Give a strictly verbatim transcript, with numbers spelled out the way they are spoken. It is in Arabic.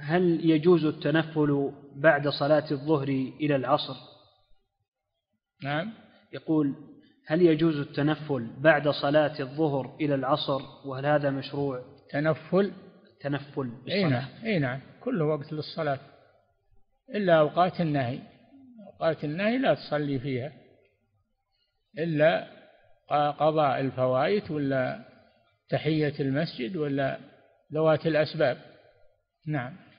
هل يجوز التنفل بعد صلاة الظهر إلى العصر؟ نعم. يقول هل يجوز التنفل بعد صلاة الظهر إلى العصر وهل هذا مشروع؟ تنفل تنفل أي نعم، كل وقت للصلاة إلا أوقات النهي. أوقات النهي لا تصلي فيها إلا قضاء الفوائت ولا تحية المسجد ولا ذوات الأسباب. نعم.